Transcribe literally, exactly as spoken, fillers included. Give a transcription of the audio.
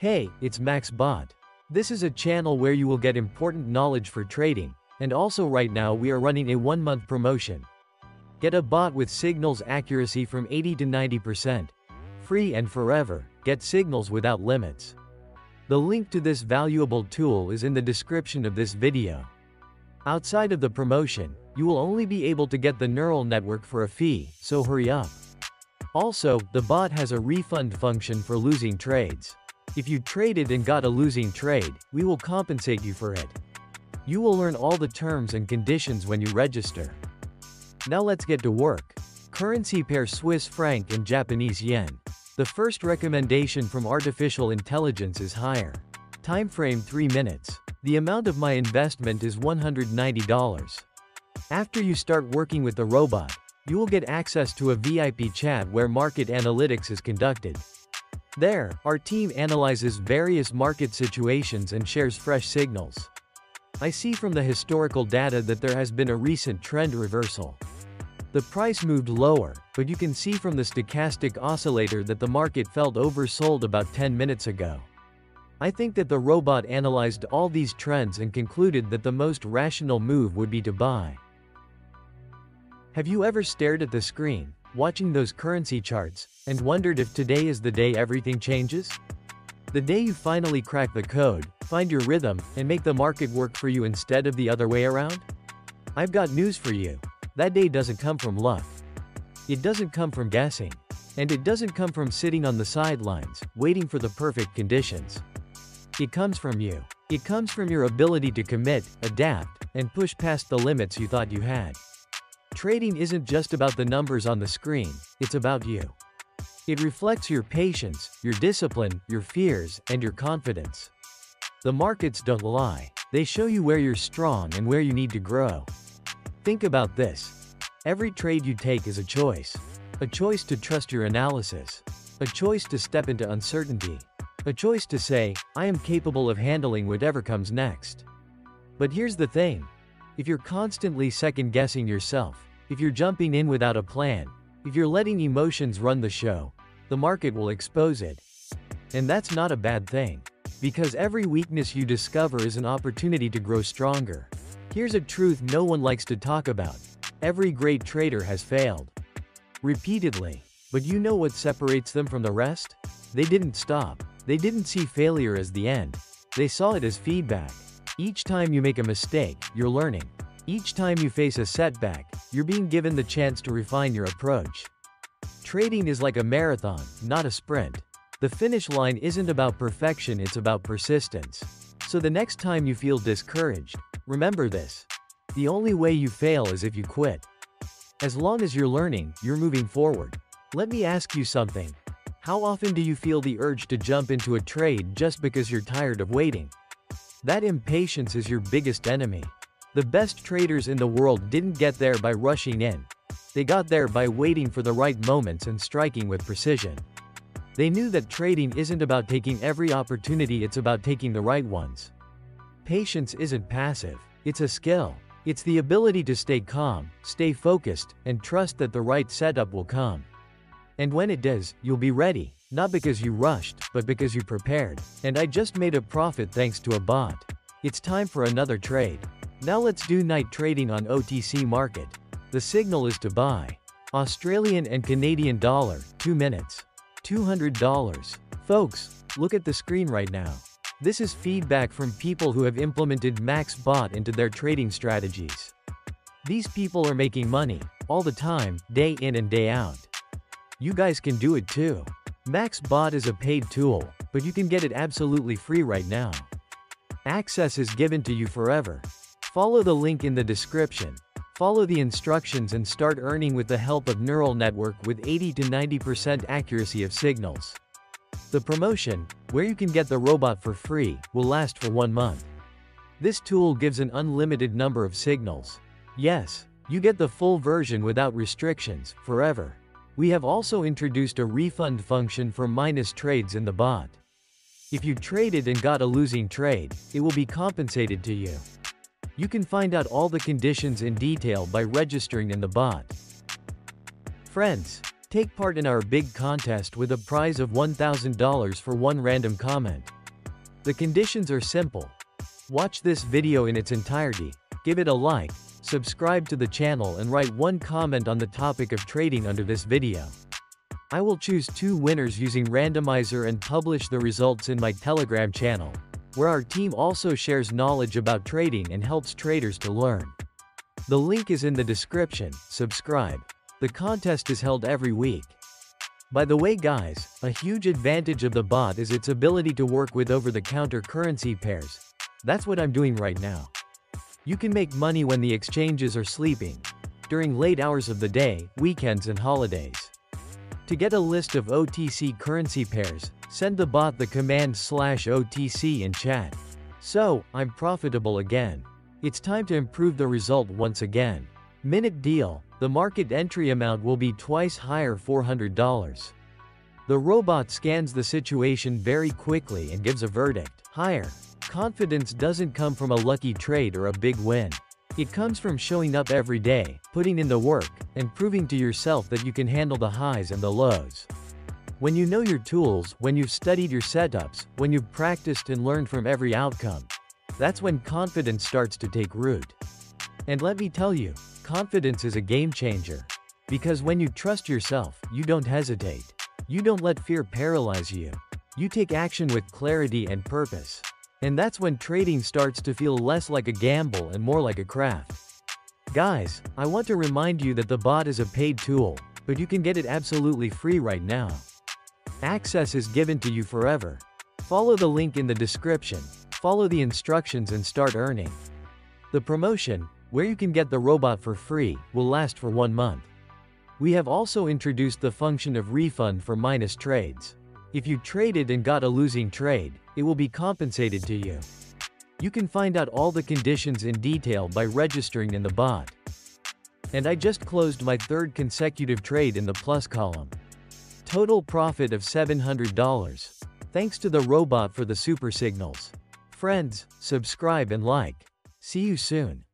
Hey, it's Max Bot. This is a channel where you will get important knowledge for trading, and also right now we are running a one month promotion. Get a bot with signals accuracy from eighty to ninety percent. Free and forever, get signals without limits. The link to this valuable tool is in the description of this video. Outside of the promotion, you will only be able to get the neural network for a fee, so hurry up. Also, the bot has a refund function for losing trades. If you traded and got a losing trade, we will compensate you for it. You will learn all the terms and conditions when you register. Now let's get to work. Currency pair Swiss franc and Japanese yen. The first recommendation from artificial intelligence is higher. Time frame three minutes. The amount of my investment is one hundred ninety dollars. After you start working with the robot, you will get access to a V I P chat where market analytics is conducted. There, our team analyzes various market situations and shares fresh signals. I see from the historical data that there has been a recent trend reversal. The price moved lower, but you can see from the stochastic oscillator that the market felt oversold about ten minutes ago. I think that the robot analyzed all these trends and concluded that the most rational move would be to buy. Have you ever stared at the screen, watching those currency charts, and wondered if today is the day everything changes? The day you finally crack the code, find your rhythm, and make the market work for you instead of the other way around? I've got news for you. That day doesn't come from luck. It doesn't come from guessing. And it doesn't come from sitting on the sidelines, waiting for the perfect conditions. It comes from you. It comes from your ability to commit, adapt, and push past the limits you thought you had. Trading isn't just about the numbers on the screen, it's about you. It reflects your patience, your discipline, your fears, and your confidence. The markets don't lie. They show you where you're strong and where you need to grow. Think about this. Every trade you take is a choice. A choice to trust your analysis. A choice to step into uncertainty. A choice to say, I am capable of handling whatever comes next. But here's the thing. If you're constantly second-guessing yourself, if you're jumping in without a plan, if you're letting emotions run the show, the market will expose it. And that's not a bad thing. Because every weakness you discover is an opportunity to grow stronger. Here's a truth no one likes to talk about. Every great trader has failed. Repeatedly. But you know what separates them from the rest? They didn't stop. They didn't see failure as the end. They saw it as feedback. Each time you make a mistake, you're learning. Each time you face a setback, you're being given the chance to refine your approach. Trading is like a marathon, not a sprint. The finish line isn't about perfection, it's about persistence. So the next time you feel discouraged, remember this. The only way you fail is if you quit. As long as you're learning, you're moving forward. Let me ask you something. How often do you feel the urge to jump into a trade just because you're tired of waiting? That impatience is your biggest enemy. The best traders in the world didn't get there by rushing in. They got there by waiting for the right moments and striking with precision. They knew that trading isn't about taking every opportunity, it's about taking the right ones. Patience isn't passive. It's a skill. It's the ability to stay calm, stay focused, and trust that the right setup will come. And when it does, you'll be ready. Not because you rushed, but because you prepared. And I just made a profit thanks to a bot. It's time for another trade. Now let's do night trading on O T C market. The signal is to buy. Australian and Canadian dollar, two minutes. two hundred dollars. Folks, look at the screen right now. This is feedback from people who have implemented Max Bot into their trading strategies. These people are making money, all the time, day in and day out. You guys can do it too. Max Bot is a paid tool, but you can get it absolutely free right now. Access is given to you forever. Follow the link in the description. Follow the instructions and start earning with the help of neural network with eighty to ninety percent accuracy of signals. The promotion, where you can get the robot for free, will last for one month. This tool gives an unlimited number of signals. Yes, you get the full version without restrictions, forever. We have also introduced a refund function for minus trades in the bot. If you traded and got a losing trade, it will be compensated to you. You can find out all the conditions in detail by registering in the bot. Friends, Take part in our big contest with a prize of one thousand dollars for one random comment. The conditions are simple. Watch this video in its entirety, give it a like, subscribe to the channel and write one comment on the topic of trading under this video. I will choose two winners using Randomizer and publish the results in my Telegram channel, where our team also shares knowledge about trading and helps traders to learn. The link is in the description. Subscribe. The contest is held every week. By the way guys, a huge advantage of the bot is its ability to work with over-the-counter currency pairs. That's what I'm doing right now. You can make money when the exchanges are sleeping, during late hours of the day, weekends and holidays. To get a list of O T C currency pairs, send the bot the command slash O T C in chat. So, I'm profitable again. It's time to improve the result once again. Minute deal. The market entry amount will be twice higher, four hundred dollars. The robot scans the situation very quickly and gives a verdict. Higher. Confidence doesn't come from a lucky trade or a big win. It comes from showing up every day, putting in the work, and proving to yourself that you can handle the highs and the lows. When you know your tools, when you've studied your setups, when you've practiced and learned from every outcome, that's when confidence starts to take root. And let me tell you, confidence is a game changer. Because when you trust yourself, you don't hesitate. You don't let fear paralyze you. You take action with clarity and purpose. And that's when trading starts to feel less like a gamble and more like a craft. Guys, I want to remind you that the bot is a paid tool, but you can get it absolutely free right now. Access is given to you forever. Follow the link in the description, follow the instructions and start earning. The promotion, where you can get the robot for free, will last for one month. We have also introduced the function of refund for minus trades. If you traded and got a losing trade, it will be compensated to you. You can find out all the conditions in detail by registering in the bot. And I just closed my third consecutive trade in the plus column. Total profit of seven hundred dollars. Thanks to the robot for the super signals. Friends, subscribe and like. See you soon.